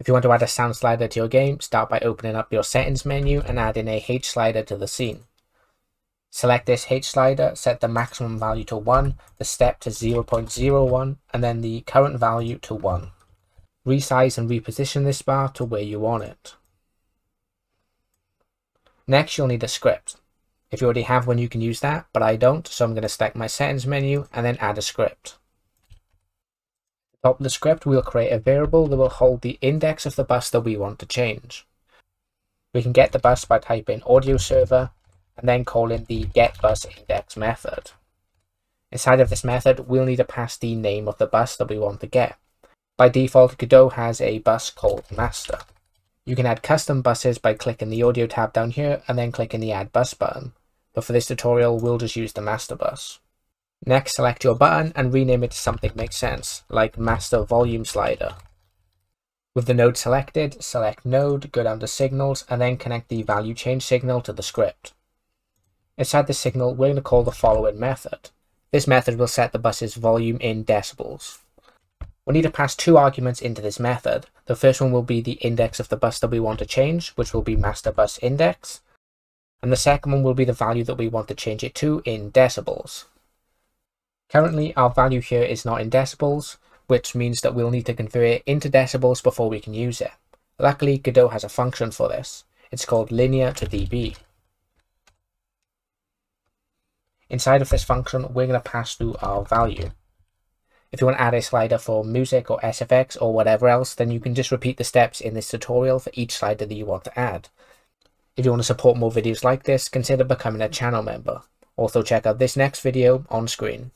If you want to add a sound slider to your game, start by opening up your settings menu and adding a H slider to the scene. Select this H slider, set the maximum value to 1, the step to 0.01, and then the current value to 1. Resize and reposition this bar to where you want it. Next, you'll need a script. If you already have one, you can use that, but I don't, so I'm going to select my settings menu and then add a script. At the top of the script, we'll create a variable that will hold the index of the bus that we want to change. We can get the bus by typing AudioServer and then calling the getBusIndex method. Inside of this method, we'll need to pass the name of the bus that we want to get. By default, Godot has a bus called master. You can add custom buses by clicking the audio tab down here and then clicking the add bus button. But for this tutorial, we'll just use the master bus. Next, select your button and rename it to something that makes sense, like master volume slider. With the node selected, select node, go down to signals, and then connect the value change signal to the script. Inside the signal, we're going to call the following method. This method will set the bus's volume in decibels. We'll need to pass two arguments into this method. The first one will be the index of the bus that we want to change, which will be master bus index, and the second one will be the value that we want to change it to in decibels. Currently, our value here is not in decibels, which means that we'll need to convert it into decibels before we can use it. Luckily, Godot has a function for this. It's called linear_to_dB. Inside of this function, we're going to pass through our value. If you want to add a slider for music or SFX or whatever else, then you can just repeat the steps in this tutorial for each slider that you want to add. If you want to support more videos like this, consider becoming a channel member. Also check out this next video on screen.